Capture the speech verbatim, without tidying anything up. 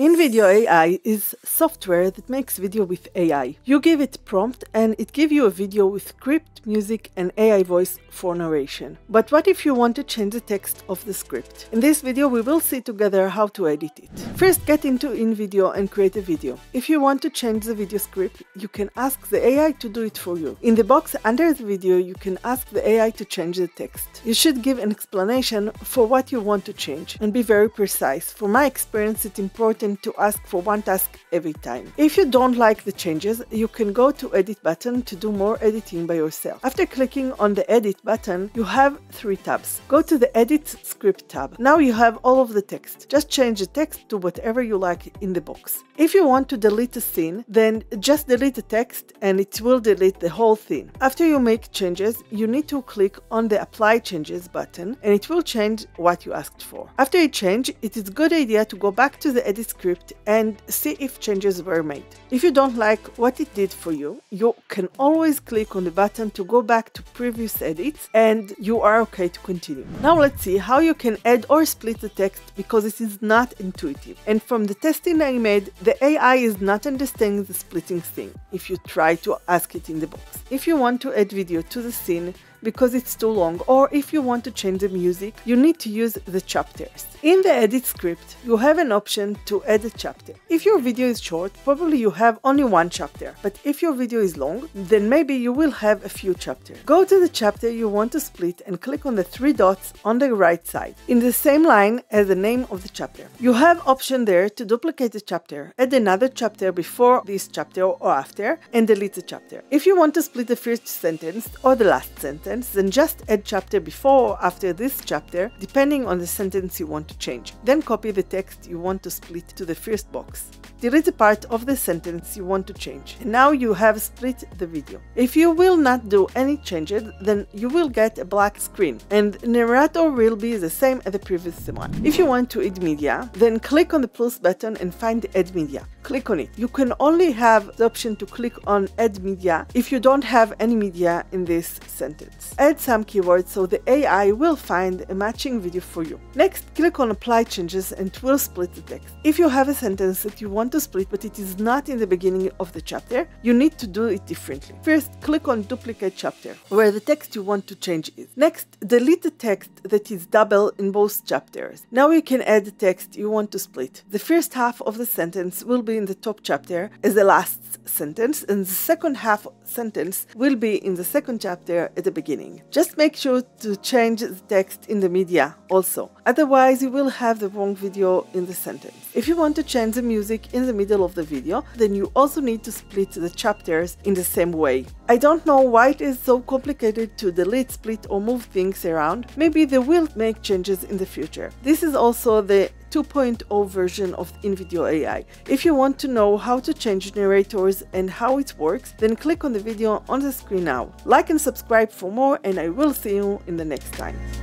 InVideo A I is software that makes video with A I. You give it prompt and it gives you a video with script, music and A I voice for narration. But what if you want to change the text of the script? In this video we will see together how to edit it. First, get into InVideo and create a video. If you want to change the video script, you can ask the A I to do it for you. In the box under the video you can ask the A I to change the text. You should give an explanation for what you want to change and be very precise. From my experience, it's important to ask for one task every time. If you don't like the changes, you can go to edit button to do more editing by yourself. After clicking on the edit button, you have three tabs. Go to the edit script tab. Now you have all of the text. Just change the text to whatever you like in the box. If you want to delete a scene, then just delete the text and it will delete the whole thing. After you make changes, you need to click on the apply changes button and it will change what you asked for. After a change, it is a good idea to go back to the edit script script and see if changes were made. If you don't like what it did for you, you can always click on the button to go back to previous edits and you are okay to continue. Now let's see how you can add or split the text, because this is not intuitive. And from the testing I made, the A I is not understanding the splitting thing if you try to ask it in the box. If you want to add video to the scene because it's too long, or if you want to change the music, you need to use the chapters. In the edit script, you have an option to add a chapter. If your video is short, probably you have only one chapter, but if your video is long, then maybe you will have a few chapters. Go to the chapter you want to split and click on the three dots on the right side, in the same line as the name of the chapter. You have option there to duplicate the chapter, add another chapter before this chapter or after, and delete the chapter. If you want to split the first sentence or the last sentence, then just add chapter before or after this chapter, depending on the sentence you want to change. Then copy the text you want to split to the first box. Delete the part of the sentence you want to change. And now you have split the video. If you will not do any changes, then you will get a black screen and narrator will be the same as the previous one. If you want to add media, then click on the plus button and find the add media. Click on it. You can only have the option to click on add media if you don't have any media in this sentence. Add some keywords so the A I will find a matching video for you. Next, click on apply changes and it will split the text. If you have a sentence that you want to split but it is not in the beginning of the chapter, you need to do it differently. First, click on duplicate chapter where the text you want to change is. Next, delete the text that is double in both chapters. Now you can add the text you want to split. The first half of the sentence will be in the top chapter as the last sentence, and the second half sentence will be in the second chapter at the beginning. Just make sure to change the text in the media also, otherwise you will have the wrong video in the sentence. If you want to change the music in the middle of the video, then you also need to split the chapters in the same way. I don't know why it is so complicated to delete, split or move things around. Maybe they will make changes in the future. This is also the two point oh version of InVideo A I. If you want to know how to change narrators and how it works, then click on the video on the screen now. Like and subscribe for more, and I will see you in the next time.